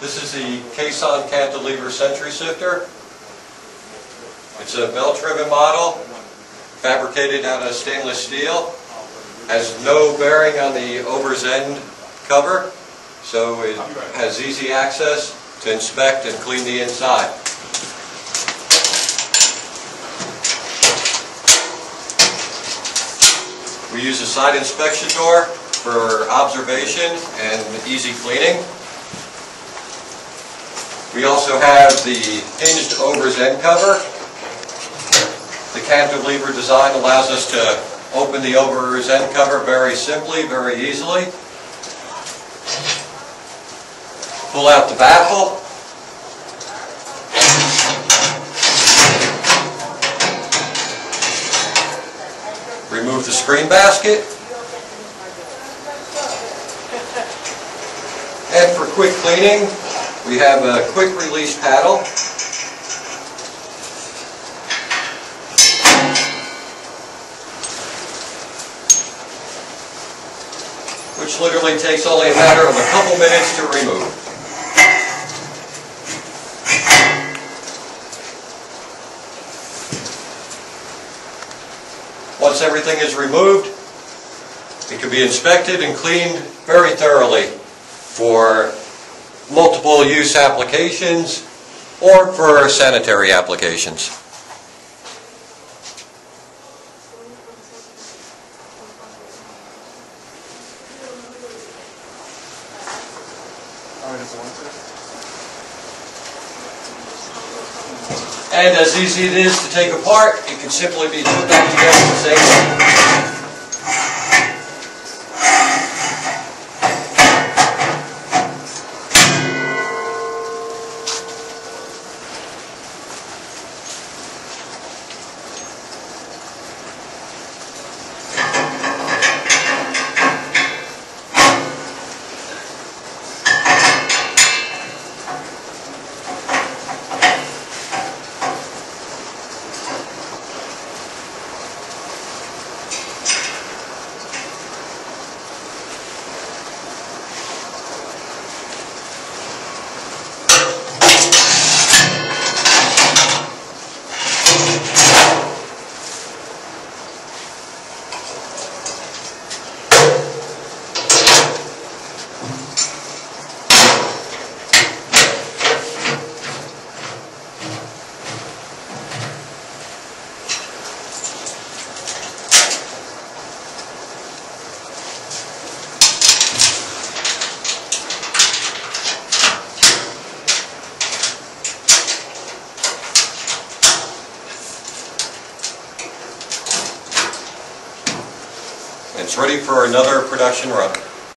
This is the Kason cantilever centrifugal sifter. It's a belt driven model, fabricated out of stainless steel, has no bearing on the over's end cover, so it has easy access to inspect and clean the inside. We use a side inspection door for observation and easy cleaning. We also have the hinged over's end cover. The cantilever design allows us to open the over's end cover very simply, very easily. Pull out the baffle. Remove the screen basket. And for quick cleaning, we have a quick release paddle. Which literally takes only a matter of a couple minutes to remove. Once everything is removed, it can be inspected and cleaned very thoroughly for multiple use applications or for sanitary applications. And as easy it is to take apart, it can simply be put back together the same . It's ready for another production run.